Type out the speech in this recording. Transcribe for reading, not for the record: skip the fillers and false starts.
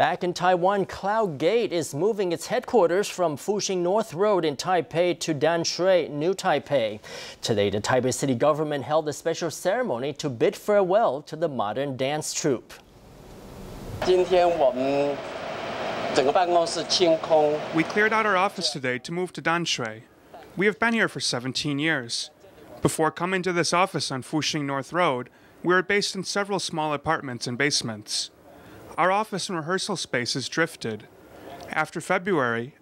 Back in Taiwan, Cloud Gate is moving its headquarters from Fuxing North Road in Taipei to Danshui, New Taipei. Today, the Taipei City government held a special ceremony to bid farewell to the modern dance troupe. We cleared out our office today to move to Danshui. We have been here for 17 years. Before coming to this office on Fuxing North Road, we were based in several small apartments and basements. Our office and rehearsal spaces drifted. After February,